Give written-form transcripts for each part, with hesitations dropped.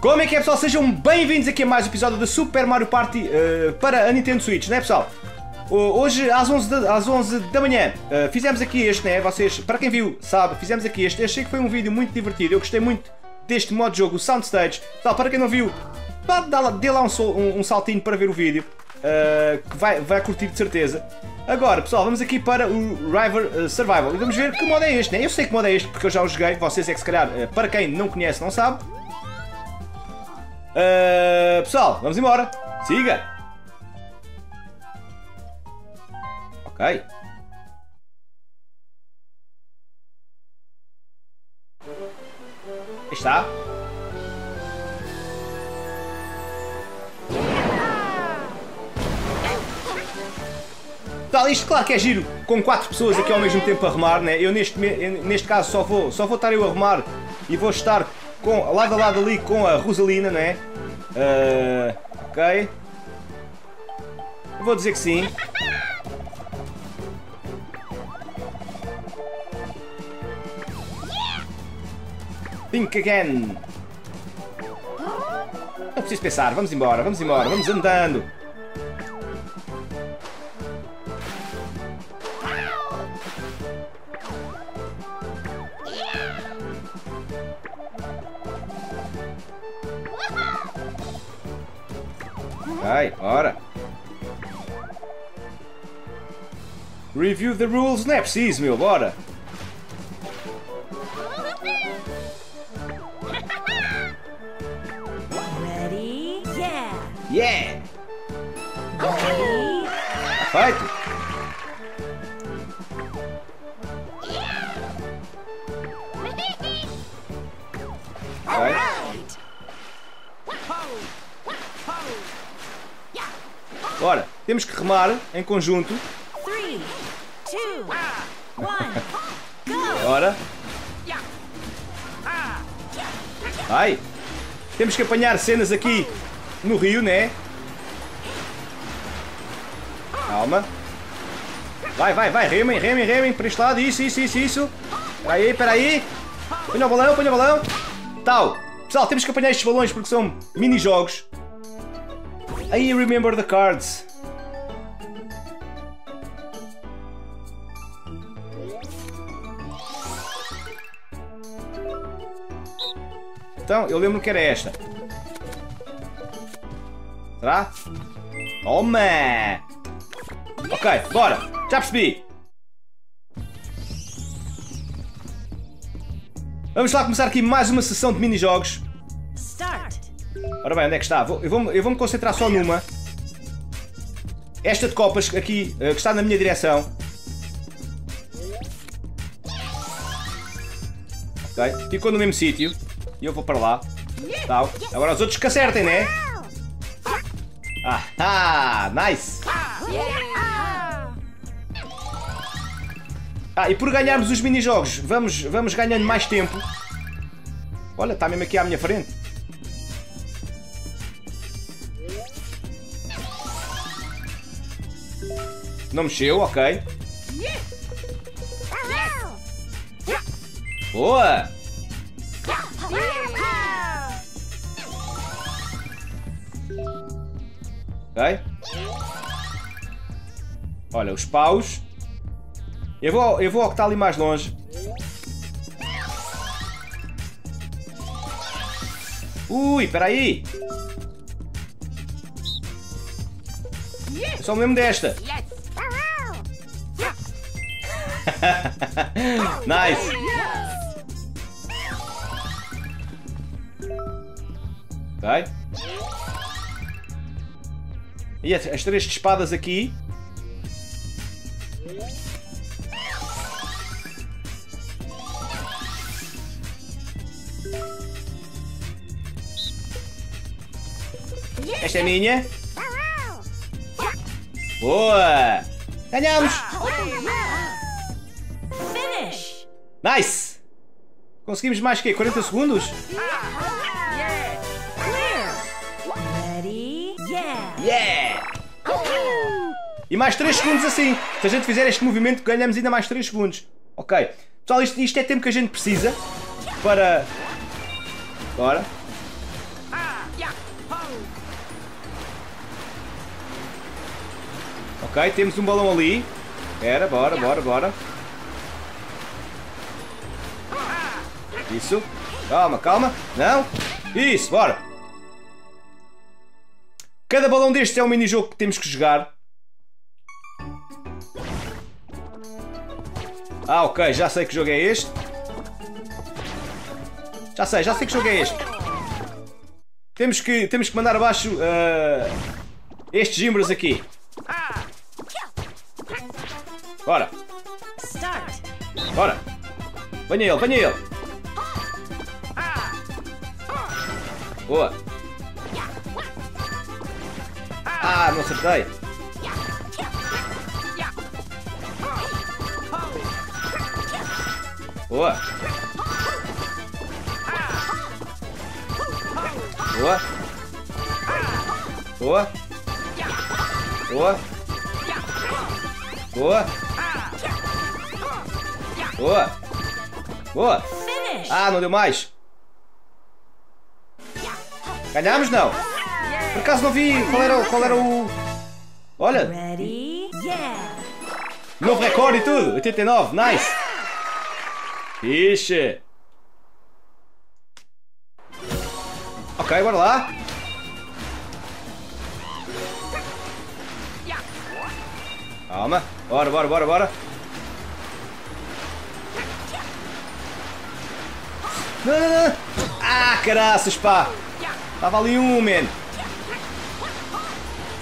Como é que é, pessoal? Sejam bem-vindos aqui a mais um episódio do Super Mario Party para a Nintendo Switch, não é, pessoal? Hoje, às 11 da manhã, fizemos aqui este, né? Vocês, para quem viu, sabe, fizemos aqui este. Achei que foi um vídeo muito divertido, eu gostei muito deste modo de jogo, o Soundstage. Pessoal, para quem não viu, dê lá um saltinho para ver o vídeo, que vai curtir de certeza. Agora, pessoal, vamos aqui para o River Survival e vamos ver que modo é este, né? Eu sei que modo é este porque eu já o joguei, vocês é que se calhar, para quem não conhece, não sabe. Pessoal, vamos embora. Siga. Ok. Aí está. Pessoal, isto claro que é giro com 4 pessoas aqui ao mesmo tempo a remar, né? Eu neste caso só vou estar eu a remar e vou estar lado a lado ali com a Rosalina, não é? Ok. Eu vou dizer que sim. Think again. Não preciso pensar, vamos embora, vamos andando. Ai, ora. Review the rules, não é preciso, meu, bora. Ready? Yeah. Yeah. Ready? Perfeito. Ora, temos que remar em conjunto. 3, 2, 1, go! Ora! Ai! Temos que apanhar cenas aqui no rio, né? Calma! Vai! Remem para este lado! Isso! Espera aí! Põe o balão! Tal! Pessoal, temos que apanhar estes balões porque são mini-jogos. Aí, remember the cards. Então, eu lembro que era esta. Será? Toma! Ok, bora! Já percebi! Vamos lá começar aqui mais uma sessão de mini-jogos. Ora bem, onde é que está? Eu vou me concentrar só numa. Esta de copas aqui, que está na minha direção. Ok, ficou no mesmo sítio. E eu vou para lá. Tal. Agora os outros que acertem, né? Ah, nice! E por ganharmos os mini-jogos, vamos ganhando mais tempo. Olha, está mesmo aqui à minha frente. Não mexeu, ok. Boa! Ok. Olha, os paus. Eu vou ao que está ali mais longe. Ui, espera aí! Eu só me lembro desta. Nice! Ok. E as 3 espadas aqui. Esta é minha. Boa! Ganhamos! Nice! Conseguimos mais que 40 segundos? Yeah! E mais 3 segundos assim. Se a gente fizer este movimento ganhamos ainda mais 3 segundos. Ok. Pessoal, isto é tempo que a gente precisa para... Agora. Ok, temos um balão ali. Era, bora, bora, bora. Isso. Calma, calma. Não. Isso, bora. Cada balão destes é um mini-jogo que temos que jogar. Ah, ok, já sei que jogo é este. Já sei que jogo é este. Temos que mandar abaixo estes gimbras aqui. Bora. Bora. Venha ele, venha ele. Boa. Ah, não acertei. Boa. Boa. Boa. Boa. Boa. Boa. Boa. Ah, não deu mais. Ganhámos, não? Por acaso não vi qual era o... Olha. Novo recorde e tudo. 89. Nice. Ixi. Ok, bora lá. Calma. Bora, bora, bora, bora. Não, não, não. Ah, caraças, pá. Estava ali um, man.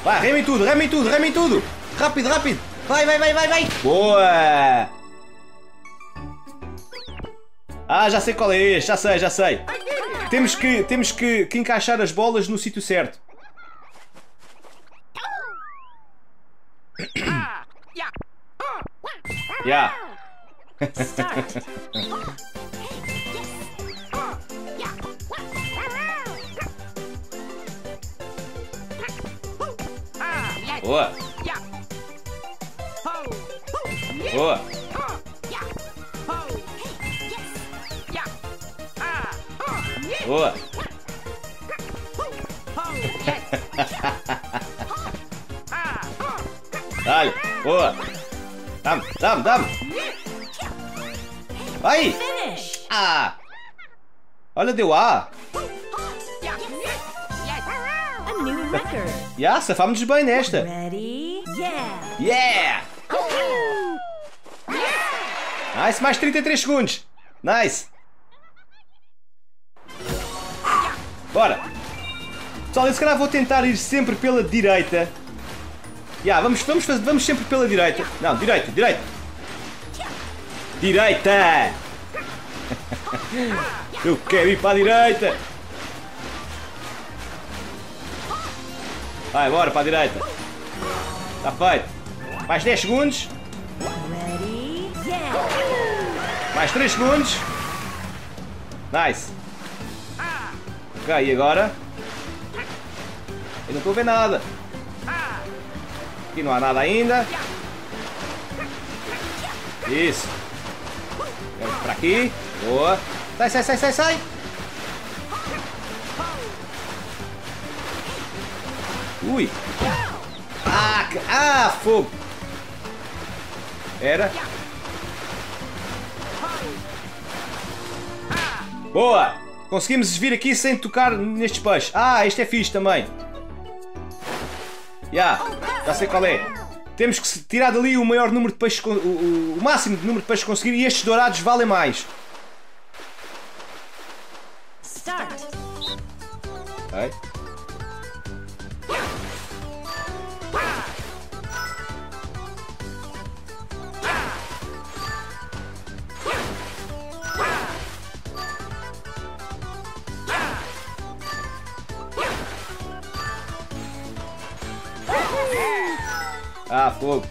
Vai, rema em tudo, rema em tudo, rema em tudo. Rápido, rápido. Vai, vai, vai, vai, vai. Boa. Ah, já sei qual é este, já sei, já sei. Temos que encaixar as bolas no sítio certo. Yeah. Boa. Boa. Boa. Dá-lhe. Boa. Dá-me, dá-me, dá-me. Vai. Ah. Olha, deu A. Já, safámos-nos bem nesta. Yeah. Nice, mais 33 segundos. Nice. Bora! Pessoal, eu se calhar vou tentar ir sempre pela direita. Yeah, vamos sempre pela direita. Não, direita, direita. Direita! Eu quero ir para a direita. Vai, bora para a direita. Está feito. Mais 10 segundos. Mais 3 segundos. Nice. Ok, e agora? Eu não estou a ver nada. Aqui não há nada ainda. Isso. Vamos para aqui. Boa. Sai, sai, sai, sai, sai. Ui. Ah, ah, fogo. Era. Boa. Conseguimos vir aqui sem tocar nestes peixes. Ah, este é fixe também. Já, já sei qual é. Temos que tirar dali o maior número de peixes, o máximo de número de peixes conseguir, e estes dourados valem mais. Start. Okay. Ah, fogo.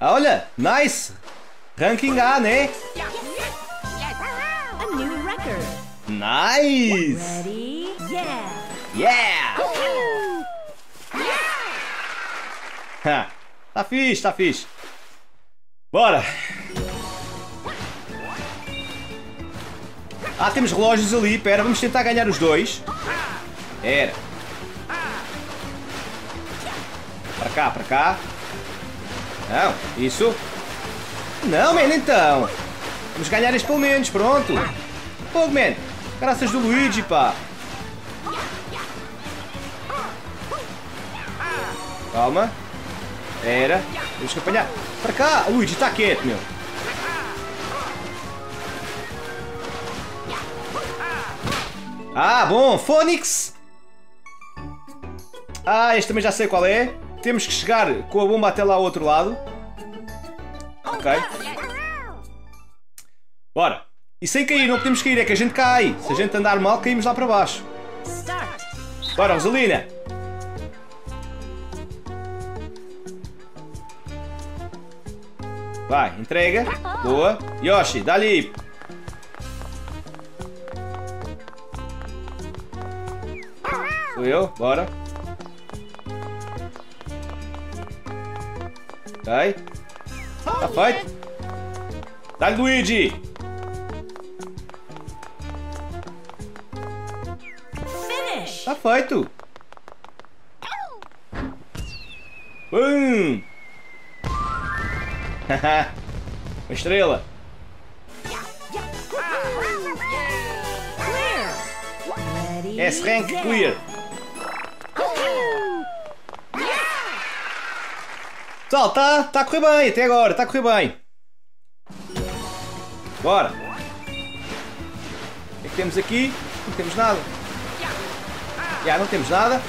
Ah, olha, nice. Ranking A, né? Nice. Yeah. Tá fixe, tá fixe. Bora. Ah, temos relógios ali. Pera, vamos tentar ganhar os dois. Era. Para cá, para cá. Não, isso. Não, man, então. Vamos ganhar este pelo menos, pronto. Pô, man. Graças do Luigi, pá. Calma. Era. Temos que apanhar. Para cá. Luigi, está quieto, meu. Ah, bom. Fônix. Ah, este também já sei qual é. Temos que chegar com a bomba até lá ao outro lado. Ok. Bora. E sem cair, não podemos cair, é que a gente cai. Se a gente andar mal, caímos lá para baixo. Bora, Rosalina. Vai, entrega. Boa. Yoshi, dá-lhe. Sou eu, bora. Ok. Tá feito. Dá-lhe, Luigi. Tá feito. Bum. Haha, uma estrela. S-Rank Clear. Pessoal, está a correr bem até agora, está a correr bem. Bora. O que é que temos aqui? Não temos nada. Já, não temos nada.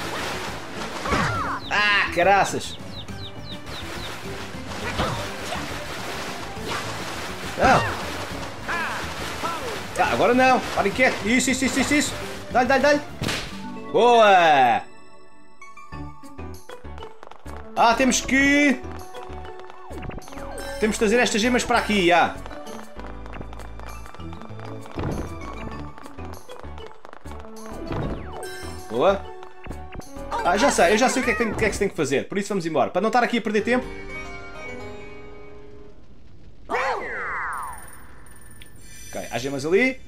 Ah, caraças. Não! Ah, agora não! Para quieto! Isso! Dá-lhe! Boa! Ah, temos que... Temos de trazer estas gemas para aqui, já! Boa! Ah, eu já sei o que é que se tem que fazer, por isso vamos embora. Para não estar aqui a perder tempo... Há gemas ali.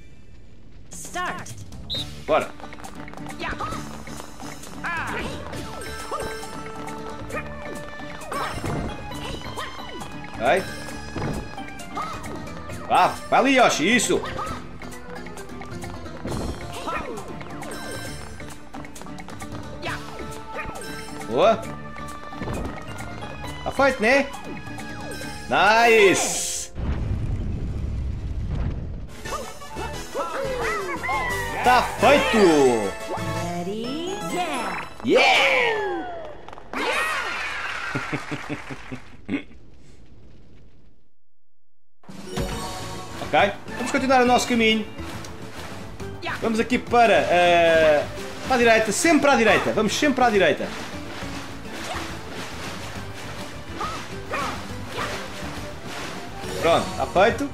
Bora. Vai. Ah, vai ali, Yoshi. Isso. Boa. Tá feito, né? Nice. Tá feito! Yeah! Ok, vamos continuar o nosso caminho. Vamos aqui para a direita, sempre à direita. Vamos sempre à direita. Pronto, tá feito.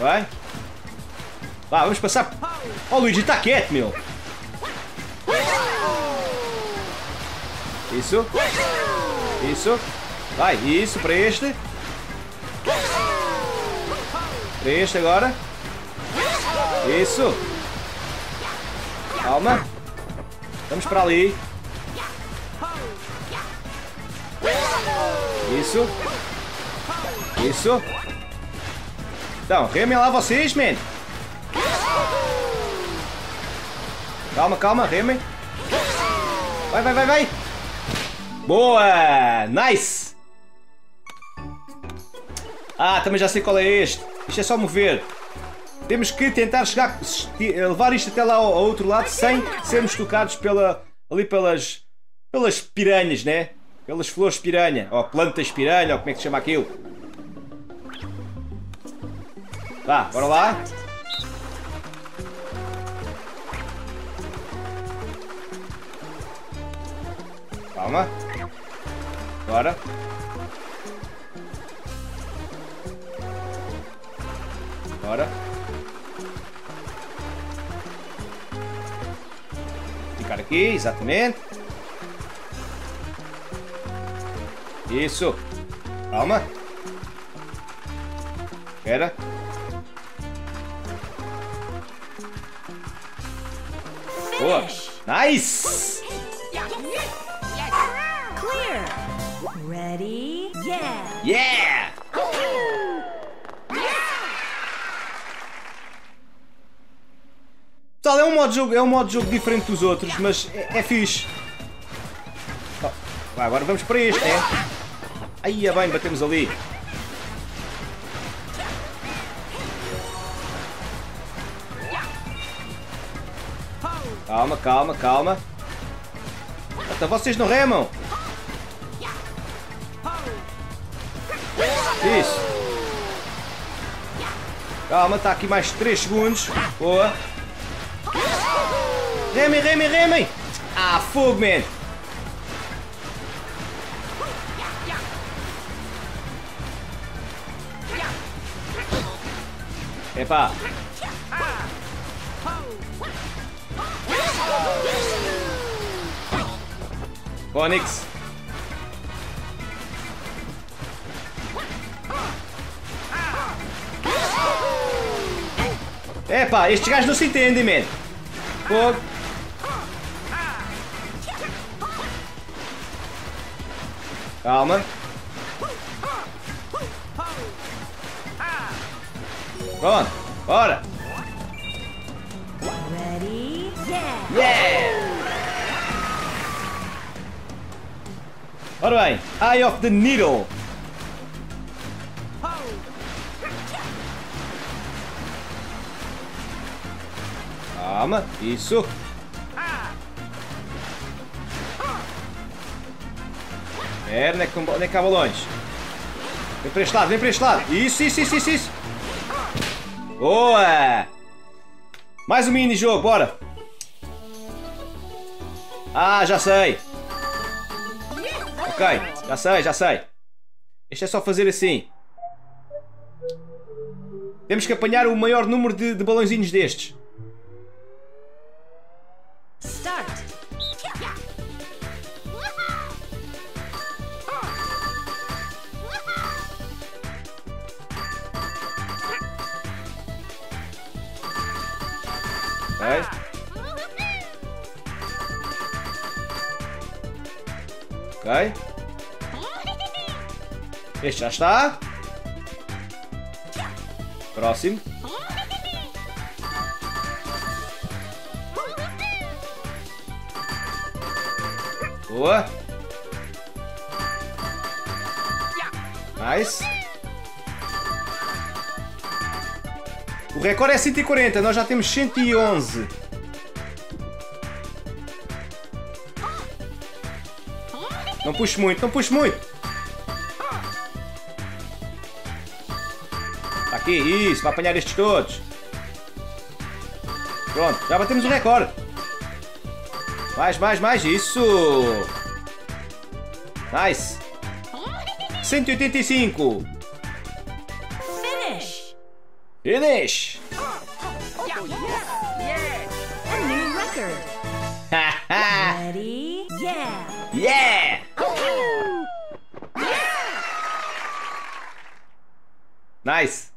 Vai. Vá, vamos passar. Oh, Luigi, tá quieto, meu. Isso. Isso. Vai, isso, para este. Para este agora. Isso. Calma. Vamos para ali. Isso. Isso. Então, remem lá vocês, man. Calma, remem. Vai. Boa! Nice! Ah, também já sei qual é este. Isto é só mover. Temos que tentar chegar, levar isto até lá ao outro lado sem sermos tocados pelas piranhas, né? Pelas flores piranha. Ou plantas piranha, ou como é que se chama aquilo? Vá, bora lá. Calma. Bora. Bora. Ficar aqui, exatamente. Isso. Calma. Espera. Boa. Nice. Clear. Ready? Yeah. Yeah. Tal, é um modo de jogo diferente dos outros, mas é fixe. Vai, agora vamos para este, é? Aí é bem, batemos ali. Calma, calma, calma. Até vocês não remam. Isso. Calma, está aqui mais 3 segundos. Boa. Remem, remem, remem. Ah, fogo, man. Epá. Onix. Epá, estes gajos não se entendem, man. Fogo. Calma. Pronto, bora! Ready? Yeah! Yeah! Ora bem, Eye of the Needle! Calma, isso! Pera, onde é que acaba longe? Vem para este lado, vem para este lado! Isso, isso, isso, isso! Isso. Boa! Mais um mini-jogo, bora! Ah, já sei! Ok, já sei, já sei. Este é só fazer assim. Temos que apanhar o maior número de balãozinhos destes. Start! Okay. Ok. Este já está. Próximo. Boa. Nice. O recorde é 140, nós já temos 111. Não puxo muito, não puxo muito. Aqui, isso, vai apanhar estes todos. Pronto, já batemos o recorde. Mais, mais, mais, isso. Nice. 185. Finish! A new record! Ready? Yeah! Yeah! Nice!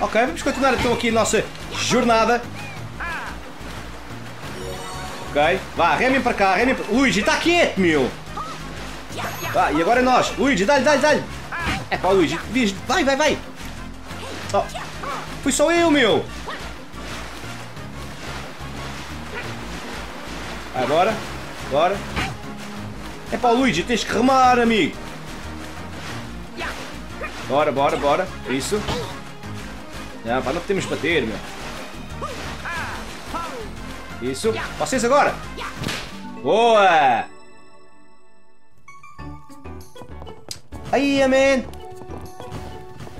Ok, vamos continuar então aqui a nossa jornada. Ok, vá, remem para cá, remem para... Luigi, está quieto, meu! Vá, e agora é nós! Luigi, dá-lhe, dá-lhe, dá-lhe! É pá, Luigi, vai, vai, vai! Oh, fui só eu, meu! Agora, agora! É pá, Luigi, tens que remar, amigo! Bora, bora, bora! Isso! Não, pá, não podemos bater, meu! Isso! Vocês agora! Boa! Aí, amém!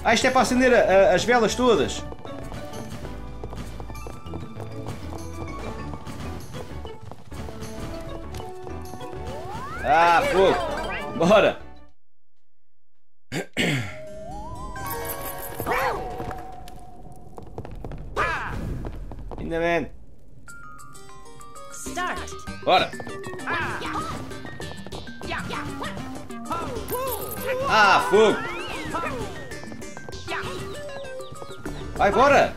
Ah, isto é para acender as velas todas. Ah, fogo! Bora! Ainda bem! Bora! Ah, fogo! Vai embora!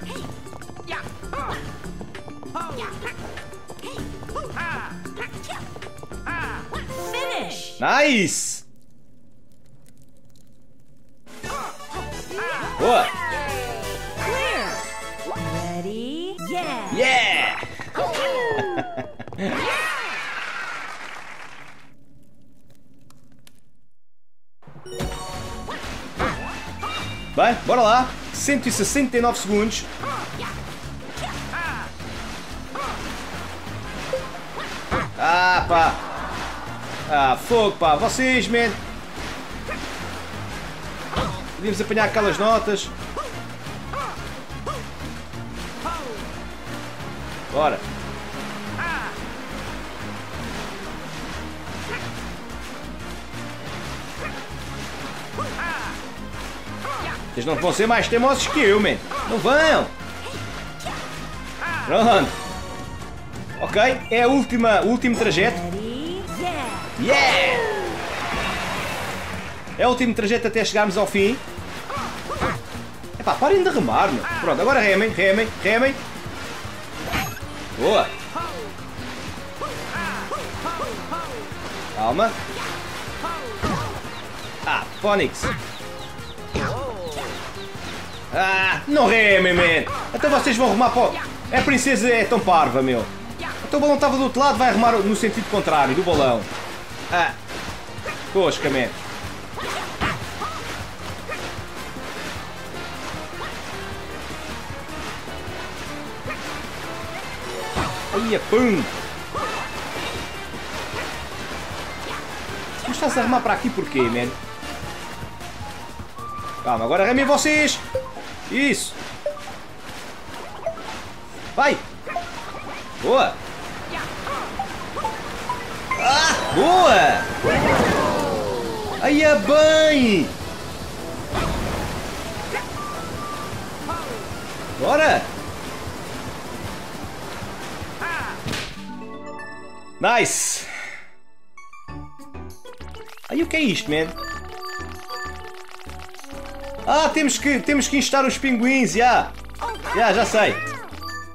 Nice! Boa! Ready? Yeah! Yeah! Bem, bora lá! 169 segundos! Ah, pá! Ah, fogo, pá! Vocês, man! Podíamos apanhar aquelas notas. Bora. Vocês não vão ser mais teimosos que eu, man. Não vão. Pronto. Ok, é o último trajeto. Yeah! É o último trajeto até chegarmos ao fim. Epá, parem de remar, meu. Pronto, agora remem, remem, remem. Boa! Calma. Ah, Phonics. Ah, não remem, man. Então vocês vão remar para... A princesa é tão parva, meu. Então o balão estava do outro lado, vai remar no sentido contrário do balão. Ah, tosca, man. Ia, pum! Mas estás a armar para aqui porquê, man? Calma, agora remem vocês! Isso! Vai! Boa! Ah! Boa! Aí é bem! Bora! Nice! Aí o que é isto, man? Ah, temos que instar os pinguins, já! Já sei!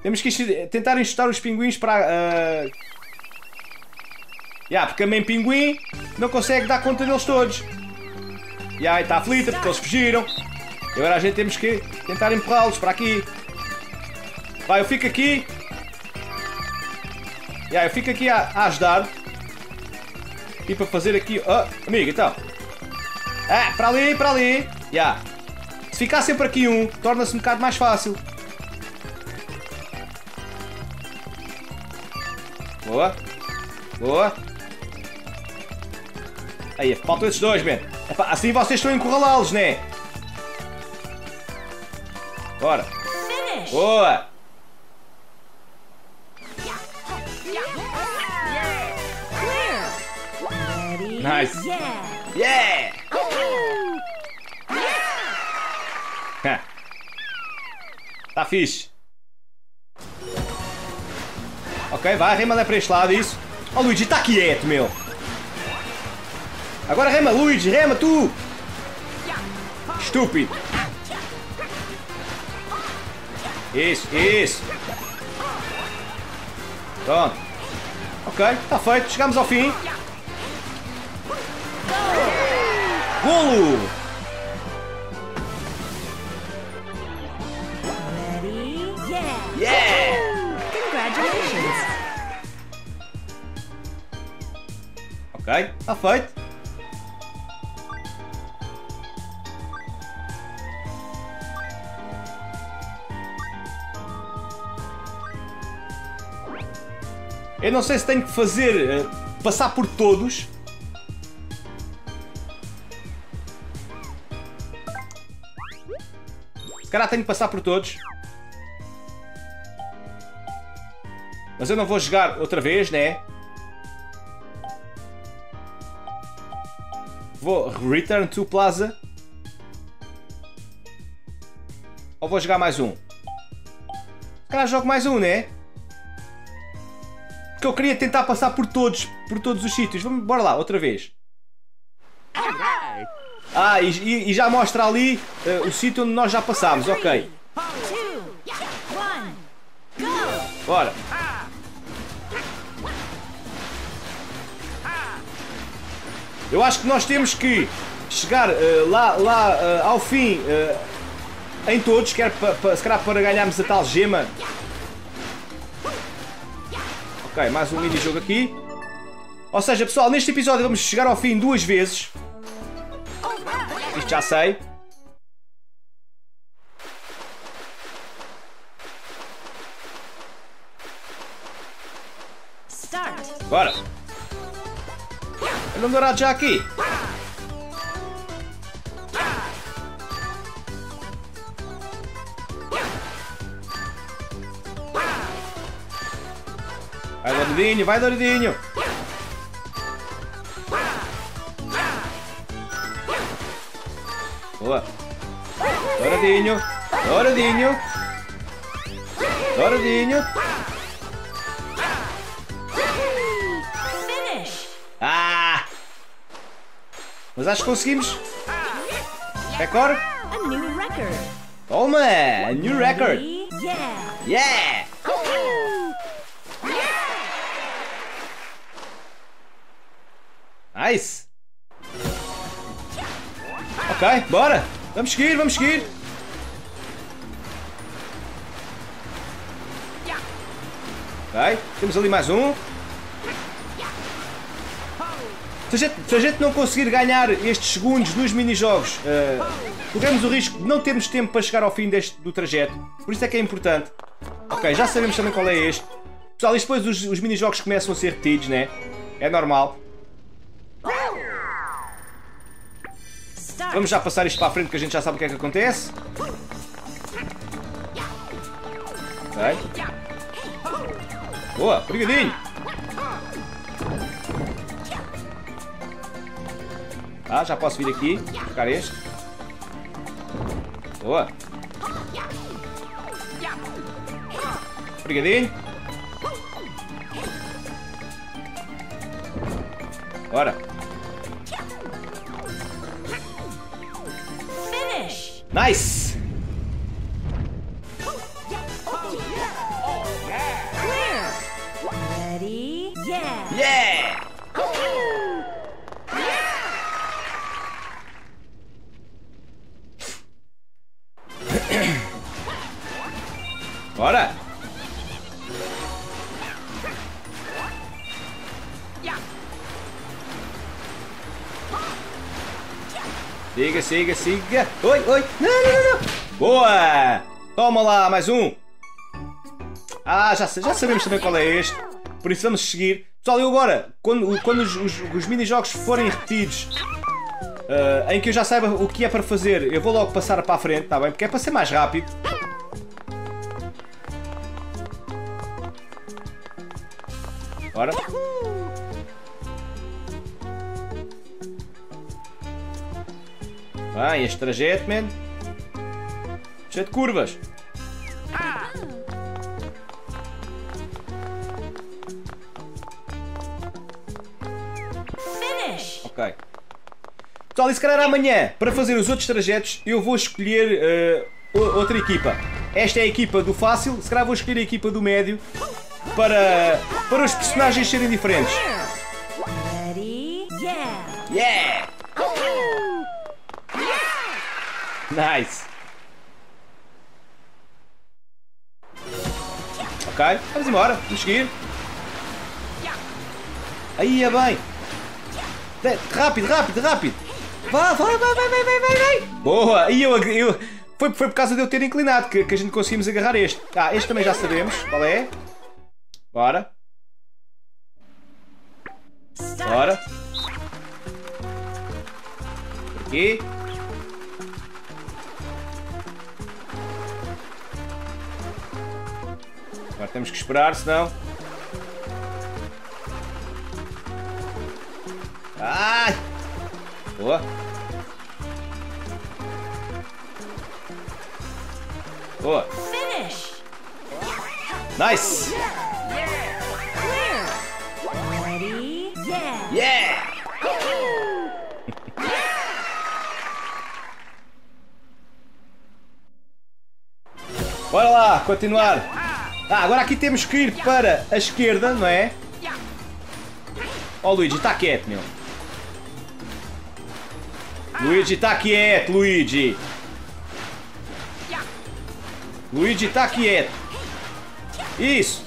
Temos que tentar instar os pinguins para... Já, porque a mãe pinguim não consegue dar conta deles todos. Já, está aflita porque eles fugiram. E agora a gente temos que tentar empurrá-los para aqui. Vai, eu fico aqui. Yeah, eu fico aqui a ajudar e para fazer aqui... Oh, amigo, então... Ah, para ali, para ali! Yeah. Se ficar sempre aqui um, torna-se um bocado mais fácil. Boa! Boa! Aí, faltam esses dois, man. Epá, assim vocês estão a encurralá-los, né? Bora! Boa! Nice! Yeah! Tá fixe! Ok, vai, rema lá para este lado, isso! Oh, Luigi, tá quieto, meu! Agora rema, Luigi, rema tu! Estúpido! Isso, isso! Pronto! Ok, tá feito, chegamos ao fim! Golo! Yeah! Yeah! Congratulations! Ok, está feito! Eu não sei se tenho que fazer passar por todos. Cara, tenho que passar por todos. Mas eu não vou jogar outra vez, né? Vou return to plaza. Ou vou jogar mais um? Cara, jogo mais um, né? Porque eu queria tentar passar por todos os sítios. Vamos, bora lá, outra vez. Ah, e já mostra ali o sítio onde nós já passámos, ok. Bora. Eu acho que nós temos que chegar lá ao fim em todos, quer se calhar para ganharmos a tal gema. Ok, mais um mini-jogo aqui. Ou seja, pessoal, neste episódio vamos chegar ao fim duas vezes. Isto já sei. Bora! Ele não dourado já aqui! Vai douradinho, vai douradinho! Boa! Douradinho! Douradinho! Douradinho! Ah! Mas acho que conseguimos! Record! Toma! A new record! Yeah! Nice! Ok, bora! Vamos seguir, vamos seguir! Ok, temos ali mais um. Se a gente não conseguir ganhar estes segundos nos minijogos, corremos o risco de não termos tempo para chegar ao fim do trajeto. Por isso é que é importante. Ok, já sabemos também qual é este. Pessoal, e depois os minijogos começam a ser repetidos, né? É normal. Vamos já passar isto para a frente, que a gente já sabe o que é que acontece. Ok. Boa, brigadinho. Ah, já posso vir aqui, buscar este. Boa. Brigadinho. Bora. Finish. Nice. Clear. Ready? Yeah. Yeah. Bora! Siga, siga, siga! Oi, oi! Não, não, não! Boa! Toma lá, mais um! Ah, já sabemos também qual é este. Por isso vamos seguir. Pessoal, eu agora, quando os minijogos forem repetidos, em que eu já saiba o que é para fazer, eu vou logo passar para a frente, está bem? Porque é para ser mais rápido. Bora. Bem, este trajeto, man. Cheio de curvas. Finish. Ok. Pessoal, e se calhar amanhã, para fazer os outros trajetos, eu vou escolher outra equipa. Esta é a equipa do fácil, se calhar vou escolher a equipa do médio. Para os personagens serem diferentes. Yeah! Nice! Ok, vamos embora, vamos seguir. Aí é bem! Rápido, rápido, rápido! Vá, vai, vai, vai, vai, vai, vai! Boa! E eu foi por causa de eu ter inclinado que a gente conseguimos agarrar este. Ah, este também já sabemos qual é. Bora. Bora. Aqui. Agora temos que esperar, senão... Ai! Boa. Boa. Nice! Yeah! Bora lá, continuar. Ah, agora aqui temos que ir para a esquerda, não é? Oh, Luigi, está quieto, meu. Luigi, está quieto, Luigi. Luigi, está quieto. Isso.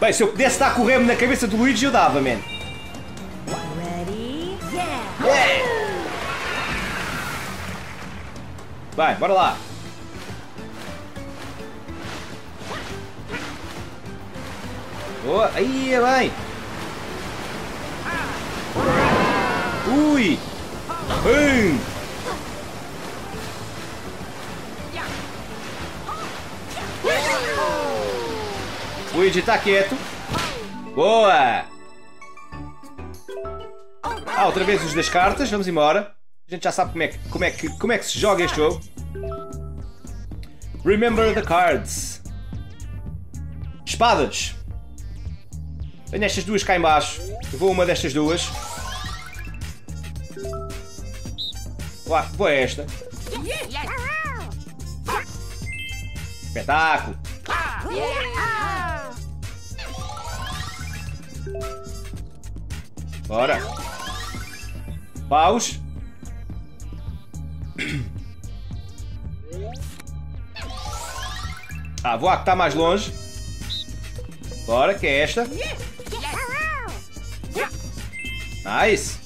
Bem, se eu pudesse estar correndo na cabeça do Luigi, eu dava, man. Vai, bora lá. Oh, aí, vai. Ui. Bum. Luigi, tá quieto. Boa. Ah, outra vez os das cartas. Vamos embora. A gente já sabe como é que se joga este jogo. Remember the cards. Espadas. Tenho estas duas cá em baixo. Eu vou uma destas duas. Uá, vou a esta. Espetáculo. Bora. Paus. Ah, vou à que está mais longe. Bora, que é esta. Nice.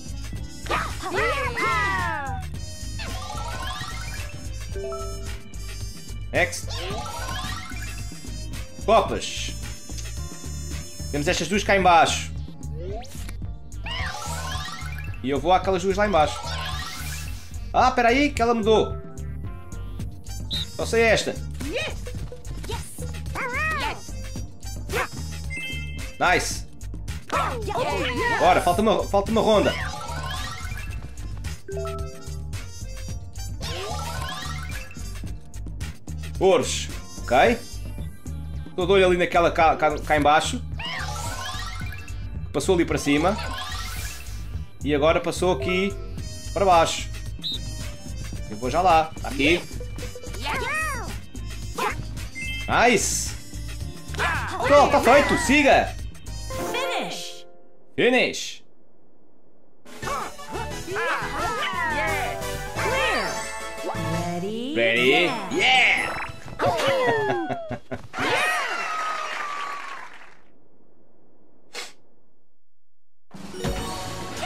Next. Copas. Temos estas duas cá em baixo. E eu vou àquelas duas lá em baixo. Ah, espera aí, que ela mudou. Só sei esta. Nice. Bora, falta uma ronda. Ouros. Ok. Estou de olho ali naquela cá em baixo. Passou ali para cima. E agora passou aqui para baixo. Eu vou já lá. Aqui. Nice. Pronto, está feito. Siga. Finish! Ready? Ready? Yeah!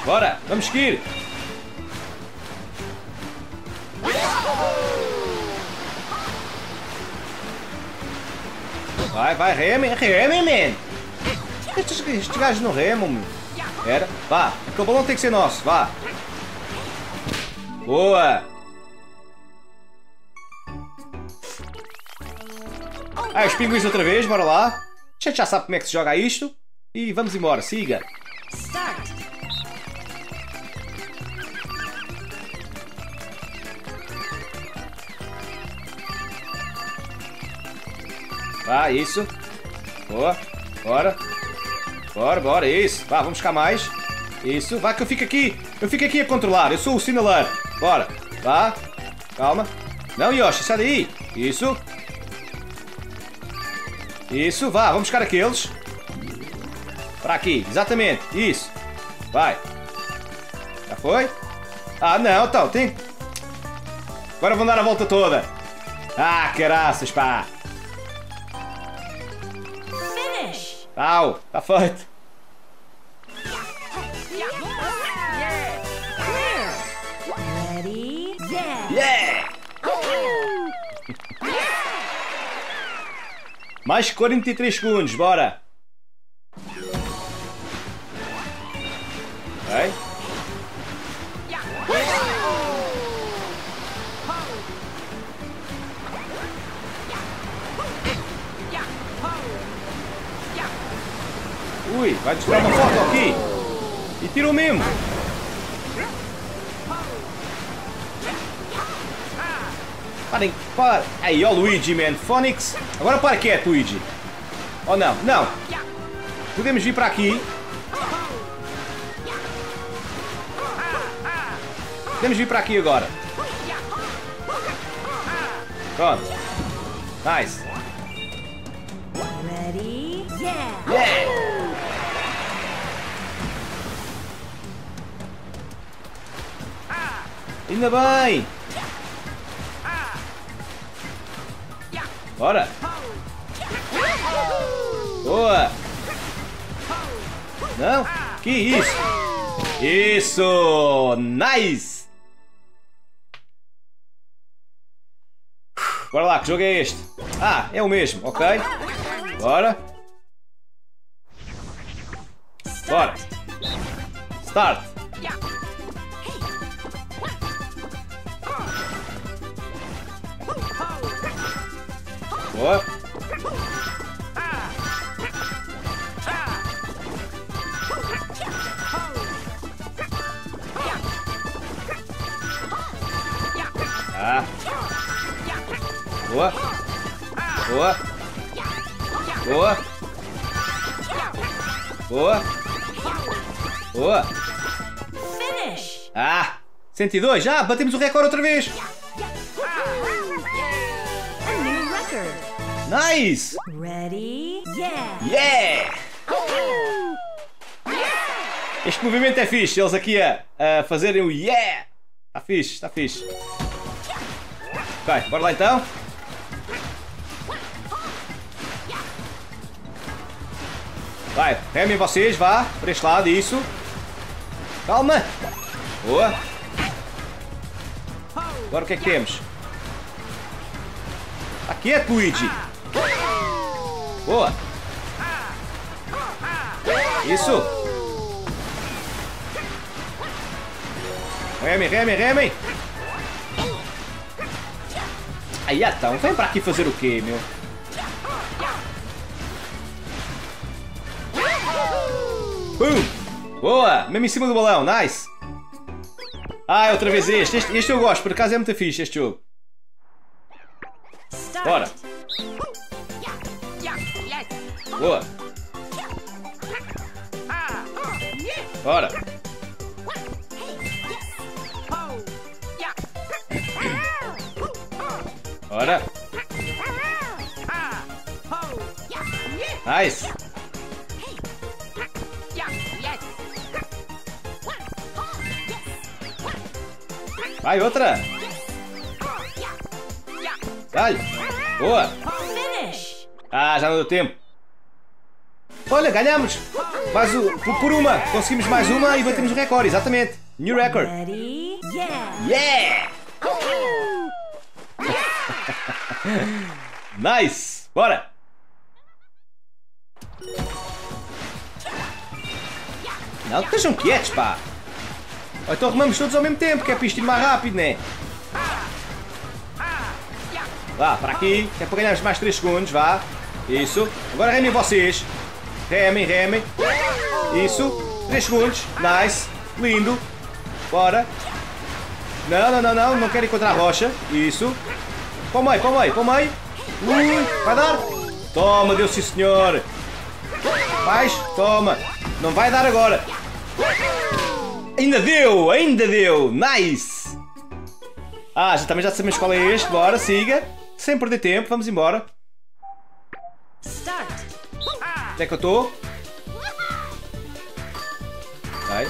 Bora! Vamos seguir! Vai, vai, remem, man! Estes gajos não remam, meu. Era. Vá. O balão tem que ser nosso. Vá. Boa. Ah, os pinguins outra vez. Bora lá. A gente já sabe como é que se joga isto. E vamos embora. Siga. Vá, isso. Boa. Bora. Bora, isso. Vá, vamos buscar mais. Isso, vá que eu fico aqui. Eu fico aqui a controlar, eu sou o sinaleiro. Bora, vá. Calma. Não, Yoshi, sai daí. Isso. Isso, vá, vamos buscar aqueles. Para aqui, exatamente, isso. Vai. Já foi? Ah, não, então, tem... Agora vão dar a volta toda. Ah, caraças, pá. Au, tá feito. Yeah! Mais 43 segundos, bora. Vai. Ui, vai tirar uma foto aqui. E tirou mesmo. Parem, para. Aí, ó, Luigi, man. Phonics. Agora para quieto, Luigi. Oh, não, não. Podemos vir para aqui. Podemos vir para aqui agora. Pronto. Nice. Ready? Yeah. Yeah. Ainda bem. Bora. Boa. Não? Que isso? Isso. Nice. Bora lá, que jogo é este? Ah, é o mesmo, ok. Bora. Bora. Start. Boa. Ah. Boa. Boa. Boa. Boa. Boa. Finish. Ah! 102, já batemos o recorde outra vez. Nice. Ready? Yeah. Yeah. Este movimento é fixe, eles aqui a fazerem o yeah. Está fixe, está fixe. Ok, bora lá então. Vai, remem vocês, vá, para este lado, isso. Calma. Boa. Agora o que é que temos? Está quieto, Luigi. Boa. Isso. Remem, remem, remem. Aí então, vem para aqui fazer o quê, meu? Boom! Boa! Mesmo em cima do balão, nice! Ah, outra vez este. Este eu gosto, por acaso é muito fixe este jogo. Bora! Boa! Bora! Bora! Nice! Vai, outra! Vai! Boa! Ah, já não deu tempo! Olha, ganhamos! Mais por uma! Conseguimos mais uma e batemos o recorde, exatamente! New record! Yeah! Nice! Bora! Não, estejam quietos, pá! Ou então remamos todos ao mesmo tempo, que é para isto ir mais rápido, não é? Vá, para aqui, que é para ganharmos mais 3 segundos, vá. Isso. Agora remem vocês. Remem, remem. Isso. 3 segundos. Nice. Lindo. Bora. Não, não, não, não. Não quero encontrar a rocha. Isso. Para o meio, para o meio, para o meio. Vai dar? Toma, Deus, sim, senhor. Faz? Toma. Não vai dar agora. Ainda deu! Ainda deu! Nice! Ah, já também já sabemos qual é este. Bora, siga. Sem perder tempo, vamos embora. Onde é que eu estou? Vai.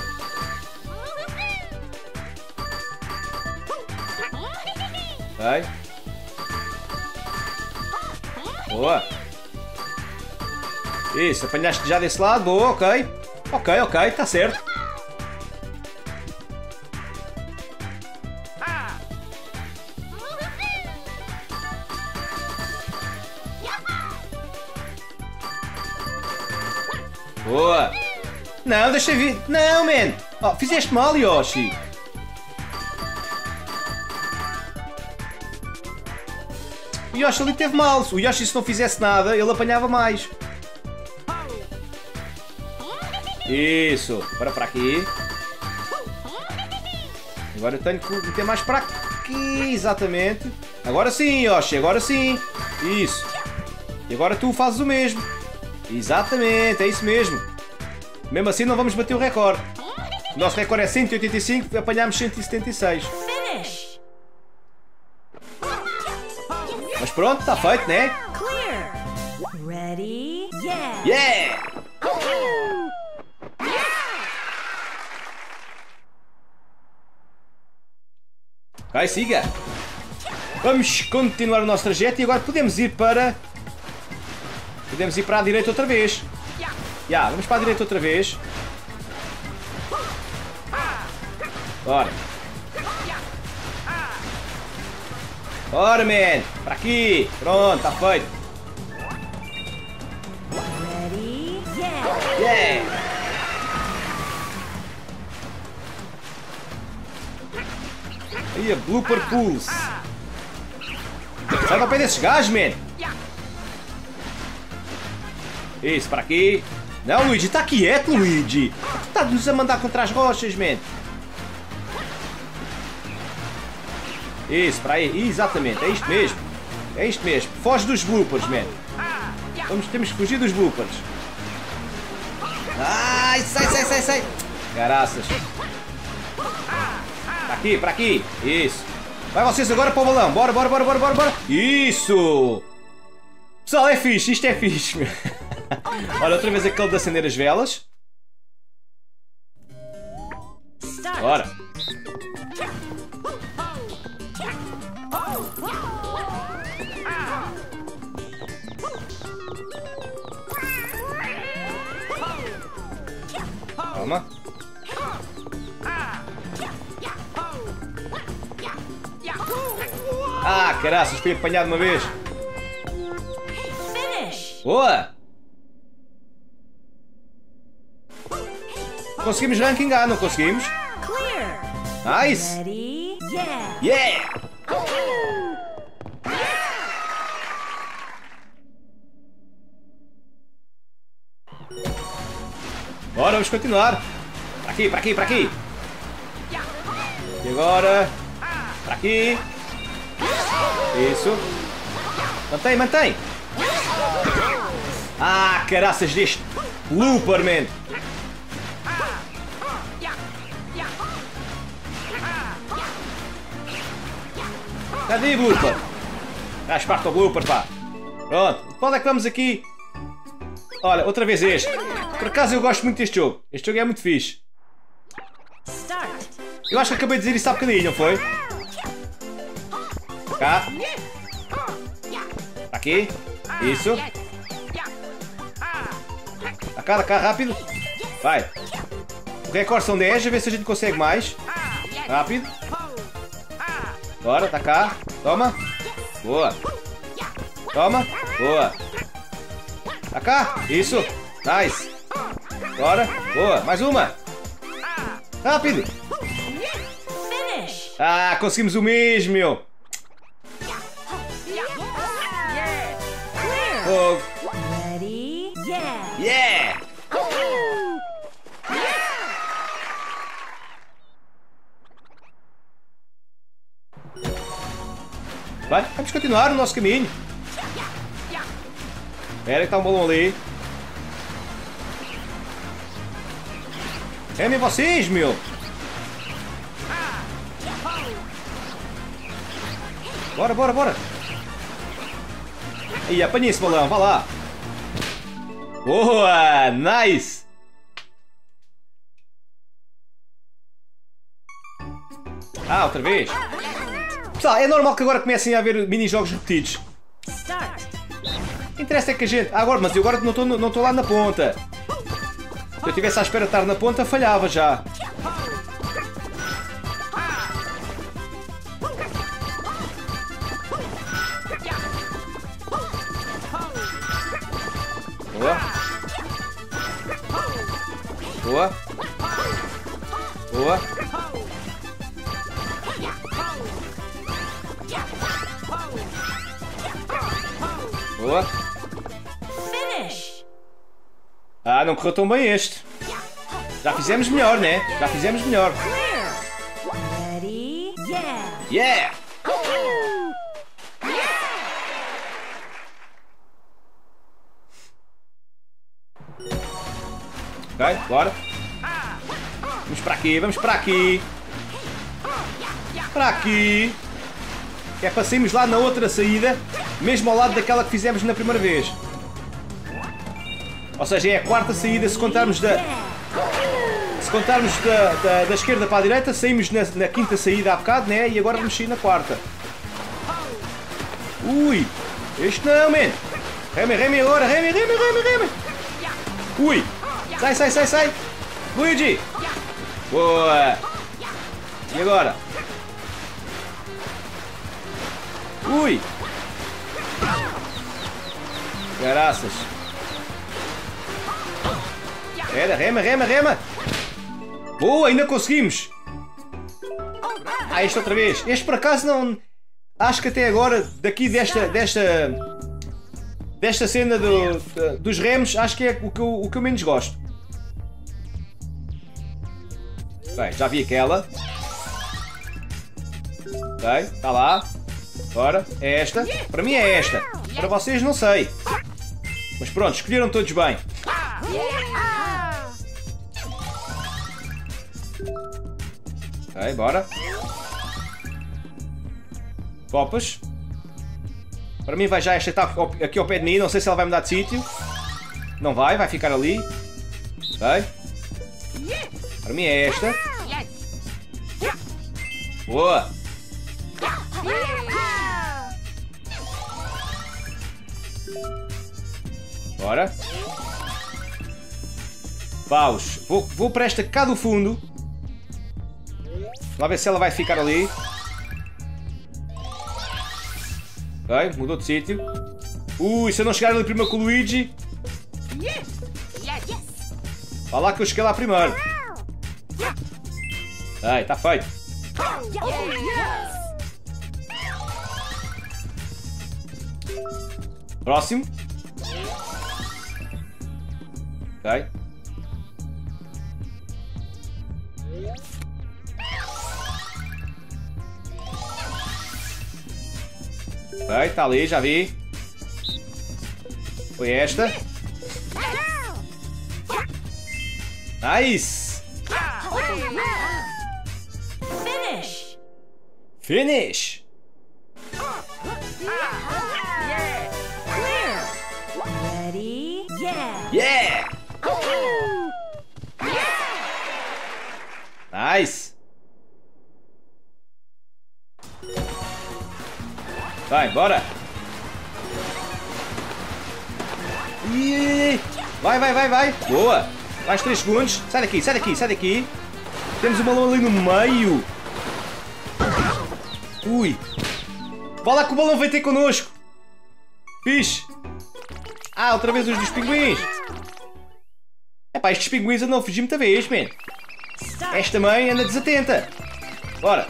Vai. Boa. Isso, apanhaste já desse lado. Boa, ok. Ok, ok, está certo. Boa! Não, deixa vir! Não, man! Oh, fizeste mal, Yoshi! O Yoshi ali teve mal. O Yoshi, se não fizesse nada, ele apanhava mais. Isso! Bora para aqui. Agora eu tenho que meter mais para aqui. Exatamente. Agora sim, Yoshi! Agora sim! Isso! E agora tu fazes o mesmo. Exatamente, é isso mesmo. Mesmo assim não vamos bater o recorde. O nosso recorde é 185, apanhámos 176. Mas Pronto, tá feito, né? Clear. Ready? Yeah. Yeah. Oh. Vai, siga. Vamos continuar o nosso trajeto e agora podemos ir para... Podemos ir para a direita outra vez. Já, yeah, vamos para a direita outra vez. Ora. Ora, man. Para aqui. Pronto, está feito. Ready? Yeah. Yeah. Aí a blooper pulse. Sai para o pé desses gajos, man. Isso, para aqui. Não, Luigi, está quieto, Luigi. Está-nos a mandar contra as rochas, man. Isso, para aí. Exatamente, é isto mesmo. É isto mesmo. Foge dos bloopers, man. Vamos, temos que fugir dos bloopers. Ai, sai, sai, sai, sai. Caraças. Para aqui, para aqui. Isso. Vai vocês agora para o balão. Bora, bora, bora, bora, bora, bora. Isso. Pessoal, é fixe. Isto é fixe. Olha, outra vez aquele de acender as velas. Bora. Calma. Ah, caraças, fui apanhado uma vez. Boa! Conseguimos ranking A, não conseguimos? Nice! Yeah! Bora, vamos continuar. Para aqui, para aqui, para aqui. E agora? Para aqui. Isso. Mantém, mantém. Ah, caraças disto. Looper, man. Cadê o blooper? Traz parte ao blooper, pá. Pronto. Qual é que vamos aqui? Olha, outra vez este. Por acaso eu gosto muito deste jogo. Este jogo é muito fixe. Eu acho que acabei de dizer isso há bocadinho, não foi? Cá. Aqui. Isso. Cá, cá, rápido. Vai. O recorde são 10, a ver se a gente consegue mais. Rápido. Bora, tá cá. Toma. Boa. Toma. Boa. Tá cá. Isso. Nice. Bora. Boa. Mais uma. Rápido. Ah, conseguimos o mesmo, meu. Oh. Ready? Yeah. Yeah. Vai, vamos continuar o nosso caminho. Espera que está um balão ali. Amem vocês, meu. Bora, bora, bora. E apanhei esse balão, vai lá. Boa, nice. Ah, outra vez. Pessoal, é normal que agora comecem a haver mini-jogos repetidos. Interessa é que a gente... Ah, agora, mas eu agora não estou lá na ponta. Se eu estivesse à espera de estar na ponta, falhava já. Boa. Boa. Boa. Boa. Ah, não correu tão bem este. Já fizemos melhor, né? Já fizemos melhor. Yeah! Ok, bora. Vamos para aqui, vamos para aqui. Para aqui. É para sairmos lá na outra saída. mesmo ao lado daquela que fizemos na primeira vez. Ou seja, é a quarta saída se contarmos da... Se contarmos da esquerda para a direita, saímos na quinta saída há bocado, né? E agora vamos sair na quarta. Ui! Este não, man! Reme agora! Reme! Ui! Sai! Luigi! Boa! E agora? Ui! Caraças! Era, rema! Boa, ainda conseguimos! Ah, este outra vez! Este por acaso não... Acho que até agora, daqui desta cena dos remos, acho que é o que eu menos gosto. Bem, já vi aquela. Ok, está lá. Agora, é esta. Para mim é esta. Para vocês não sei. Mas pronto, escolheram todos bem. Ok, bora. Copas. Para mim vai já esta etapa aqui ao pé de mim. Não sei se ela vai mudar de sítio. Não vai, vai ficar ali. Ok. Para mim é esta. Boa. Bora. Paus. Vou para esta cá do fundo. Lá ver se ela vai ficar ali. Ok, mudou de sítio. Ui, se eu não chegar ali primeiro com o Luigi... Vá lá que eu cheguei lá primeiro. Ai, tá feito. Próximo. Ok. Ok, tá ali, já vi. Foi esta. Nice! Finish! Yeah! Clear! Ready? Yeah! Yeah! Nice! Vai, bora! Vai! Boa! Mais 3 segundos! Sai daqui! Temos o balão ali no meio! Ui! Vá lá que o balão vai ter connosco! Fixe! Ah, outra vez os dos pinguins! Epá, estes pinguins andam a fugir muita vez, man! Esta mãe anda desatenta! Bora!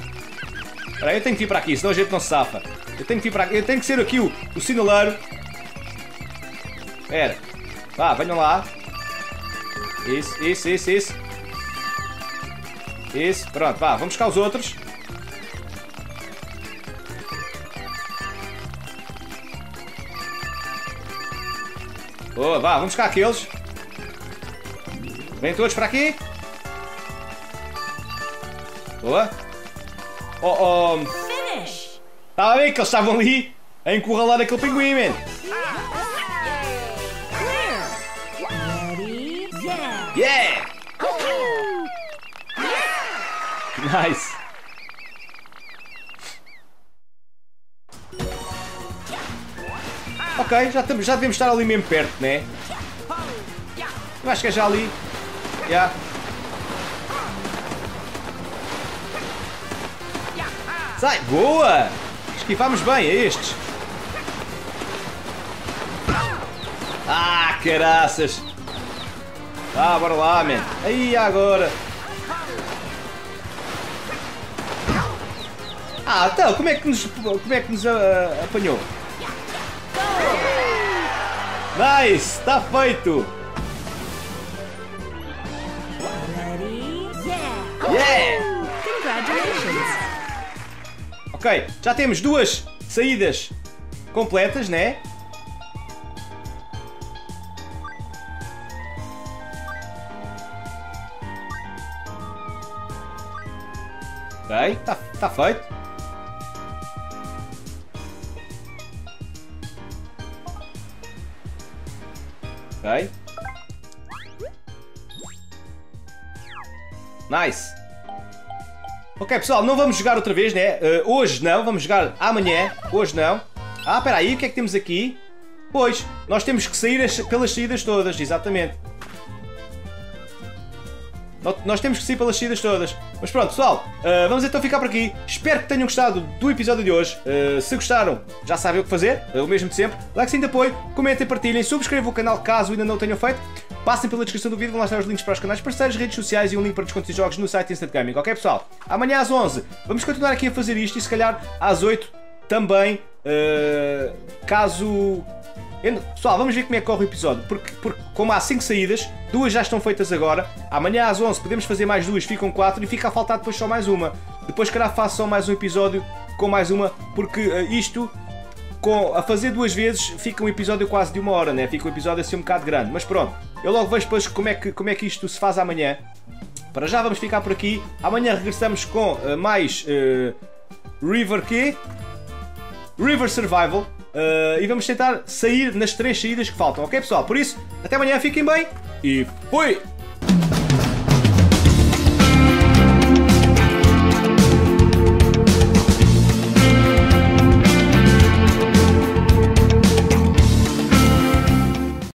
Espera aí, eu tenho que ir para aqui, senão a gente não se safa! Eu tenho que ser aqui o sinaleiro. Espera. Vá, venham lá. Isso. Isso, pronto, vá, vamos buscar os outros. Boa, vá, vamos buscar aqueles. Vêm todos para aqui. Boa. Estava bem que eles estavam ali a encurralar aquele pinguim, man. Yeah! Nice! Ok, já devemos estar ali mesmo perto, né? Eu acho que é já ali. Já. Sai! Boa! Esquivámos bem a estes. Ah, caraças! Ah, bora lá, man. Aí, agora. Ah, então, como é que nos apanhou? Nice! Está feito! Yeah! Congratulations! Ok, já temos 2 saídas completas, né? Ok, tá feito. cai. Nice. Ok, pessoal, não vamos jogar outra vez, né? Hoje não, vamos jogar amanhã. Hoje não. Ah, espera aí, o que é que temos aqui? Pois, nós temos que sair pelas saídas todas, exatamente. Nós temos que sair pelas saídas todas. Mas pronto, pessoal, vamos então ficar por aqui. Espero que tenham gostado do episódio de hoje. Se gostaram, já sabem o que fazer. O mesmo de sempre. Likezinho de apoio, comentem, partilhem, subscrevam o canal caso ainda não o tenham feito. Passem pela descrição do vídeo, vão lá estar os links para os canais parceiros, redes sociais e um link para descontos de jogos no site Instant Gaming. Ok, pessoal? Amanhã às 11 vamos continuar aqui a fazer isto e se calhar às 8 também. Caso... Pessoal, vamos ver como é que corre o episódio, porque como há 5 saídas, 2 já estão feitas agora, amanhã às 11 podemos fazer mais 2, ficam 4 e fica a faltar depois só mais uma. Depois que faço só mais um episódio com mais uma, porque isto, a fazer 2 vezes, fica um episódio quase de 1 hora, né? Fica um episódio assim um bocado grande, mas pronto, eu logo vejo depois como é que isto se faz amanhã. Para já vamos ficar por aqui, amanhã regressamos com mais River Survival. E vamos tentar sair nas 3 saídas que faltam, ok pessoal? Por isso, até amanhã, fiquem bem e fui!